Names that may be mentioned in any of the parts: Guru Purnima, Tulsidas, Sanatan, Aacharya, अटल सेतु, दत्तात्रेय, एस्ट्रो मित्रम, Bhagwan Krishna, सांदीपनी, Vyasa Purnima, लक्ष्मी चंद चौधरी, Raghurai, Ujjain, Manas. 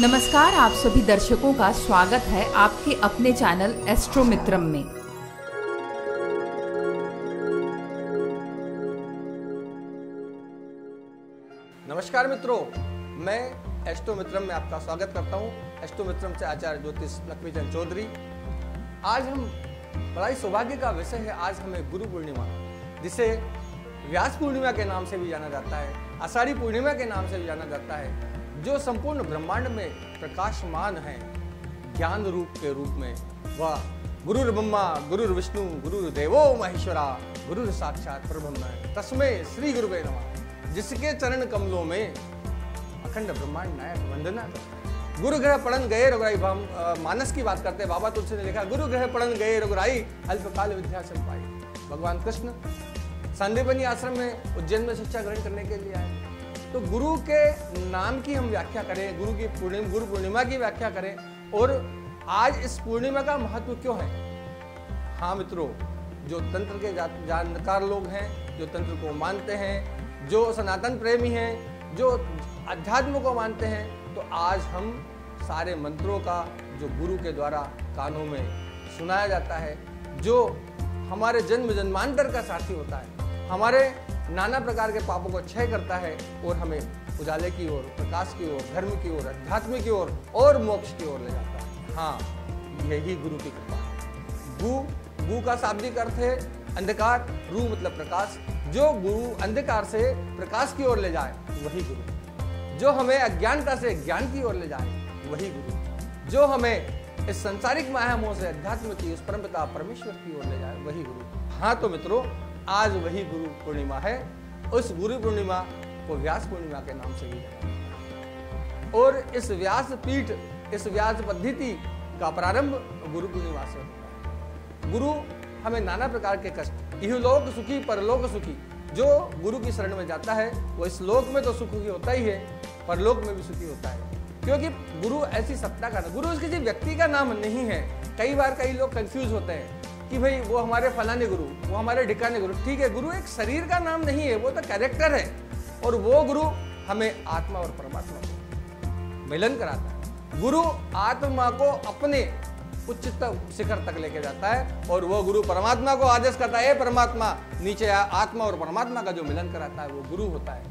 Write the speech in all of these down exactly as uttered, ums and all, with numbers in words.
नमस्कार, आप सभी दर्शकों का स्वागत है आपके अपने चैनल एस्ट्रो मित्रम में। नमस्कार मित्रों, मैं एस्ट्रो मित्रम में आपका स्वागत करता हूं। एस्ट्रो मित्रम से आचार्य ज्योतिष लक्ष्मी चंद चौधरी। आज हम बड़ा ही सौभाग्य का विषय है, आज हमें गुरु पूर्णिमा, जिसे व्यास पूर्णिमा के नाम से भी जाना जाता है, आषाढ़ी पूर्णिमा के नाम से भी जाना जाता है, जो संपूर्ण ब्रह्मांड में प्रकाशमान है ज्ञान रूप के रूप में। वह गुरुर् ब्रह्मा गुरुर् विष्णु गुरुर्देवो महेश्वरा गुरुर् साक्षात परब्रह्म तस्मै श्री गुरुवे नमः, जिसके चरण कमलों में अखंड ब्रह्मांड नायक वंदना। गुरु ग्रह पढ़न गए रघुराई, मानस की बात करते हैं। बाबा तुलसी ने लिखा, गुरु ग्रह पढ़न गए रघुराई अल्पकाल विद्या संपाई। भगवान कृष्ण सांदीपनी आश्रम में उज्जैन में शिक्षा ग्रहण करने के लिए आए। तो गुरु के नाम की हम व्याख्या करें, गुरु की पूर्णिमा, गुरु पूर्णिमा की व्याख्या करें, और आज इस पूर्णिमा का महत्व क्यों है। हाँ मित्रों, जो तंत्र के जानकार लोग हैं, जो तंत्र को मानते हैं, जो सनातन प्रेमी हैं, जो अध्यात्म को मानते हैं, तो आज हम सारे मंत्रों का जो गुरु के द्वारा कानों में सुनाया जाता है, जो हमारे जन्म जन्मांतर का साथी होता है, हमारे नाना प्रकार के पापों को क्षय करता है और हमें उजाले की ओर, प्रकाश की ओर, धर्म की ओर, अध्यात्म की ओर और मोक्ष की ओर ले जाता है। हाँ, यही गुरु की कृपा है। गु गु का शाब्दिक अर्थ है अंधकार, रू मतलब प्रकाश। जो गुरु अंधकार से प्रकाश की ओर ले जाए वही गुरु, जो हमें अज्ञानता से ज्ञान की ओर ले जाए वही गुरु, जो हमें इस संसारिक माया मोह से अध्यात्म की, उस परम पिता परमेश्वर की ओर ले जाए वही गुरु। हाँ तो मित्रों, आज वही गुरु पूर्णिमा है। उस गुरु पूर्णिमा को व्यास पूर्णिमा के नाम से भी जाना जाता है, और इस व्यास पीठ, इस व्यास पद्धति का प्रारंभ गुरु पूर्णिमा से होता है। गुरु हमें नाना प्रकार के कष्ट, इहलोक सुखी परलोक सुखी, जो गुरु की शरण में जाता है वो इस लोक में तो सुखी होता ही है, परलोक में भी सुखी होता है, क्योंकि गुरु ऐसी सत्ता का, गुरु किसी व्यक्ति का नाम नहीं है। कई बार कई लोग कंफ्यूज होते हैं कि भाई वो हमारे फलाने गुरु, वो हमारे ढिकाने गुरु। ठीक है, गुरु एक शरीर का नाम नहीं है, वो तो कैरेक्टर है, और वो गुरु हमें आत्मा और परमात्मा को मिलन कराता है। गुरु आत्मा को अपने उच्चतम शिखर तक लेके जाता है, और वो गुरु परमात्मा को आदेश करता है, परमात्मा नीचे आ। आत्मा और परमात्मा का जो मिलन कराता है वो गुरु होता है,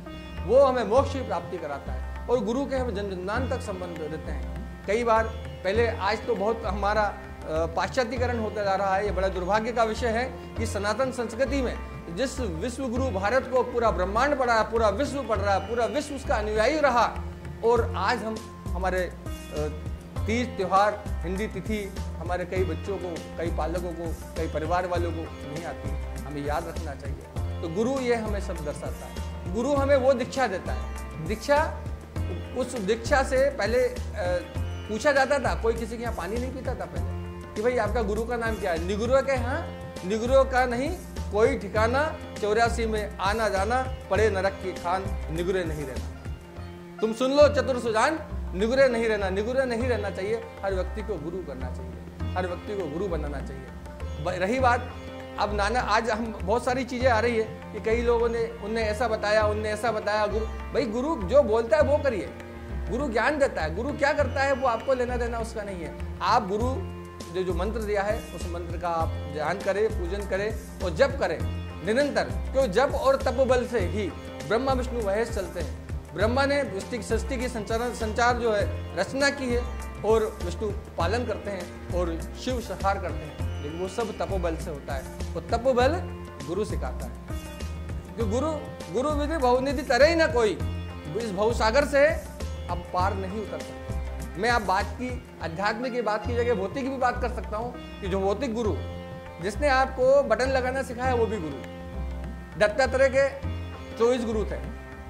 वो हमें मोक्ष की प्राप्ति कराता है, और गुरु के हम जन्मदान तक संबंध देते हैं। कई बार पहले, आज तो बहुत हमारा पाश्चात्यकरण होता जा रहा है, ये बड़ा दुर्भाग्य का विषय है कि सनातन संस्कृति में जिस विश्व गुरु भारत को पूरा ब्रह्मांड पढ़ा, पूरा विश्व पढ़ रहा, पूरा विश्व उसका अनुयायी रहा, और आज हम हमारे तीज त्योहार, हिंदी तिथि हमारे कई बच्चों को, कई पालकों को, कई परिवार वालों को नहीं आती। हमें याद रखना चाहिए। तो गुरु ये हमें सब दर्शाता है, गुरु हमें वो दीक्षा देता है। दीक्षा, उस दीक्षा से पहले पूछा जाता था, कोई किसी के यहाँ पानी नहीं पीता था पहले, कि भाई आपका गुरु का नाम क्या है। निगुरो के यहाँ निगुरो का नहीं कोई ठिकाना, चौरासी में आना जाना पड़े नरक की खान, निगुरे नहीं रहना। तुम सुन लो चतुर सुजान, निगुरे नहीं रहना, निगुरे नहीं रहना चाहिए। हर व्यक्ति को गुरु करना चाहिए, हर व्यक्ति को गुरु बनाना चाहिए। रही बात अब नाना, आज हम बहुत सारी चीजें आ रही है कि कई लोगों ने, उनने ऐसा बताया, उनने ऐसा बताया। गुरु भाई, गुरु जो बोलता है वो करिए। गुरु ज्ञान देता है, गुरु क्या करता है वो आपको लेना देना उसका नहीं है। आप गुरु जो जो मंत्र दिया है उस मंत्र का आप ध्यान करें, पूजन करें और जप करें निरंतर, क्यों। जप और तप बल से ही ब्रह्मा विष्णु महेश चलते हैं। ब्रह्मा ने सृष्टि की संचार संचार जो है रचना की है, और विष्णु पालन करते हैं और शिव संहार करते हैं, लेकिन वो सब तपोबल से होता है, और तपोबल गुरु सिखाता है। जो गुरु गुरु विधि भवनिधि तरह ही ना कोई, इस भवसागर से अब पार नहीं उतर सकता। मैं आप बात की, अध्यात्म की बात की जगह भौतिक की भी बात कर सकता हूँ, कि जो भौतिक गुरु, जिसने आपको बटन लगाना सिखाया वो भी गुरु। दत्तात्रेय के चौबीस गुरु थे।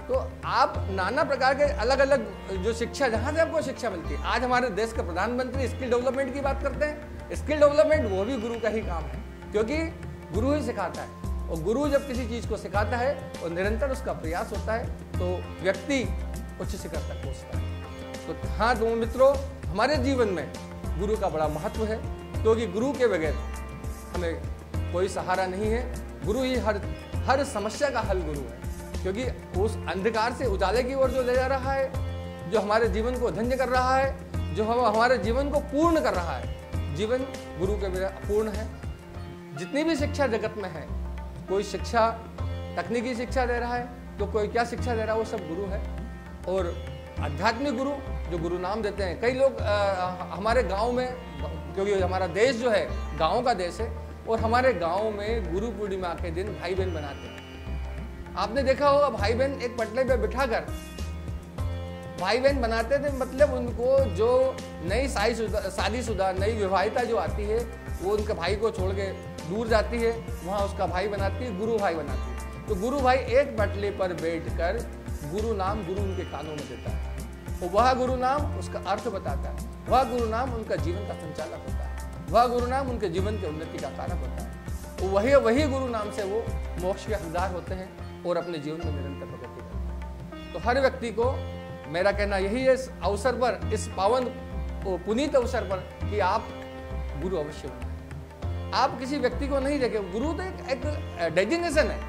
तो आप नाना प्रकार के अलग अलग जो शिक्षा, जहाँ से आपको शिक्षा मिलती है। आज हमारे देश के प्रधानमंत्री स्किल डेवलपमेंट की बात करते हैं। स्किल डेवलपमेंट वो भी गुरु का ही काम है, क्योंकि गुरु ही सिखाता है, और गुरु जब किसी चीज़ को सिखाता है और निरंतर उसका प्रयास होता है तो व्यक्ति उच्च शिखर तक पहुँचता है। तो हाँ दो मित्रों, हमारे जीवन में गुरु का बड़ा महत्व है, क्योंकि गुरु के बगैर हमें कोई सहारा नहीं है। गुरु ही हर हर समस्या का हल गुरु है, क्योंकि उस अंधकार से उजाले की ओर जो ले जा रहा है जो हमारे जीवन को धन्य कर रहा है, जो हम हमारे जीवन को पूर्ण कर रहा है। जीवन गुरु के बिना अपूर्ण है। जितनी भी शिक्षा जगत में है, कोई शिक्षा तकनीकी शिक्षा दे रहा है तो कोई क्या शिक्षा दे रहा है, वो सब गुरु है। और आध्यात्मिक गुरु जो गुरु नाम देते हैं, कई लोग आ, हमारे गांव में, क्योंकि हमारा देश जो है गांव का देश है, और हमारे गांव में गुरु पूर्णिमा के दिन भाई बहन बनाते हैं। आपने देखा होगा भाई बहन एक पटले पे बिठाकर भाई बहन बनाते थे। मतलब उनको जो नई शादीशुदा नई विवाहिता जो आती है वो उनके भाई को छोड़ के दूर जाती है, वहाँ उसका भाई बनाती है, गुरु भाई बनाती है। तो गुरु भाई एक पटले पर बैठकर गुरु नाम गुरु उनके कानों में देता है, और वह गुरु नाम उसका अर्थ बताता है, वह गुरु नाम उनका जीवन का संचालक होता है, वह गुरु नाम उनके जीवन की उन्नति का कारक होता है। वही वही गुरु नाम से वो मोक्ष के हकदार होते हैं और अपने जीवन में निरंतर प्रगति करते हैं। तो हर व्यक्ति को मेरा कहना यही है, इस अवसर पर, इस पावन पुनीत अवसर पर, कि आप गुरु अवश्य बनाएं। आप किसी व्यक्ति को नहीं देखें, गुरु तो एक डेजिग्नेशन है।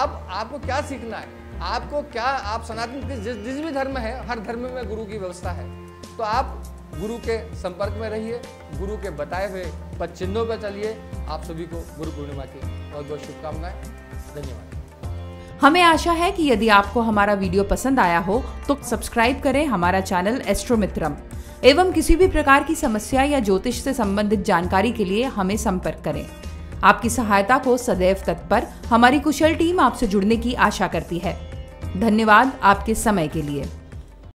आप आपको क्या सीखना है, आपको क्या, आप सनातन जिस जिस भी धर्म है, हर धर्म में गुरु की व्यवस्था है। तो आप गुरु के संपर्क में रहिए, गुरु के बताए हुए पद चिन्हों पर चलिए। आप सभी को गुरु पूर्णिमा की बहुत बहुत शुभकामनाएं। धन्यवाद। हमें आशा है कि यदि आपको हमारा वीडियो पसंद आया हो तो सब्सक्राइब करें हमारा चैनल एस्ट्रो मित्रम, एवं किसी भी प्रकार की समस्या या ज्योतिष से संबंधित जानकारी के लिए हमें संपर्क करें। आपकी सहायता को सदैव तत्पर हमारी कुशल टीम आपसे जुड़ने की आशा करती है। धन्यवाद आपके समय के लिए।